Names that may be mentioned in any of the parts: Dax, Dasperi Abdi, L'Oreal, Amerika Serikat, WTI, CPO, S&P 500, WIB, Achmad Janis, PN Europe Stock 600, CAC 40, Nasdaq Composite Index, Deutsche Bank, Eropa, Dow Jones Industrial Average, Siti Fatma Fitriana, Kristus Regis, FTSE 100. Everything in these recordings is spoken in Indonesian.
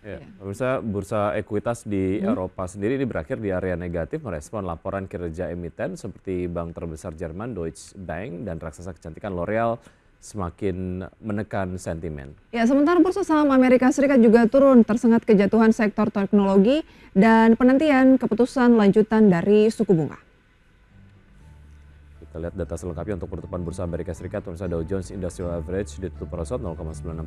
Ya, pemirsa, bursa ekuitas di Eropa sendiri ini berakhir di area negatif merespon laporan kinerja emiten seperti bank terbesar Jerman Deutsche Bank dan raksasa kecantikan L'Oreal semakin menekan sentimen. Ya, sementara bursa saham Amerika Serikat juga turun tersengat kejatuhan sektor teknologi dan penantian keputusan lanjutan dari suku bunga. Kita lihat data selengkapnya untuk penutupan bursa Amerika Serikat. Pemirsa, Dow Jones Industrial Average ditutup merosot 0,96%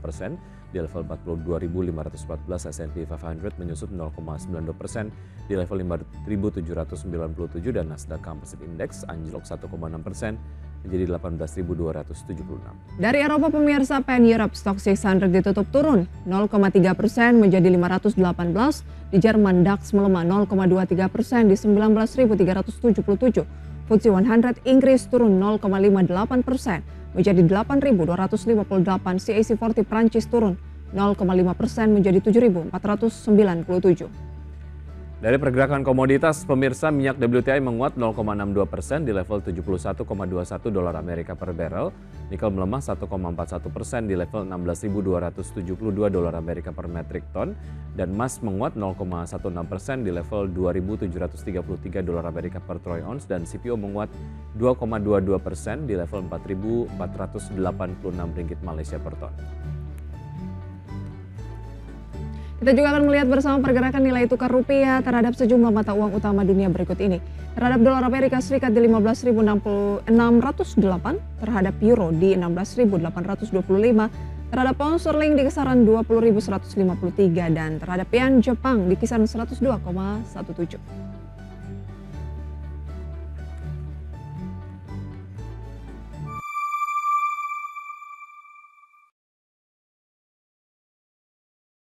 di level 42.514, S&P 500 menyusut 0,92% di level 5.797 dan Nasdaq Composite Index anjlok 1,6% menjadi 18.276. Dari Eropa, pemirsa, PN Europe Stock 600 ditutup turun 0,3% menjadi 518. Di Jerman, Dax melemah 0,23% di 19.377. FTSE 100 Inggris turun 0,58% menjadi 8.258, CAC 40 Prancis turun 0,5% menjadi 7.497. Dari pergerakan komoditas, pemirsa, minyak WTI menguat 0,62% di level 71,21 dolar Amerika per barrel, nikel melemah 1,41% di level 16.272 dolar Amerika per metrik ton, dan emas menguat 0,16% di level 2.733 dolar Amerika per troy ounce, dan CPO menguat 2,22% di level 4.486 ringgit Malaysia per ton. Kita juga akan melihat bersama pergerakan nilai tukar rupiah terhadap sejumlah mata uang utama dunia berikut ini. Terhadap dolar Amerika Serikat di 15.608, terhadap euro di 16.825, terhadap pound sterling di kisaran 20.153, dan terhadap yen Jepang di kisaran 102,17.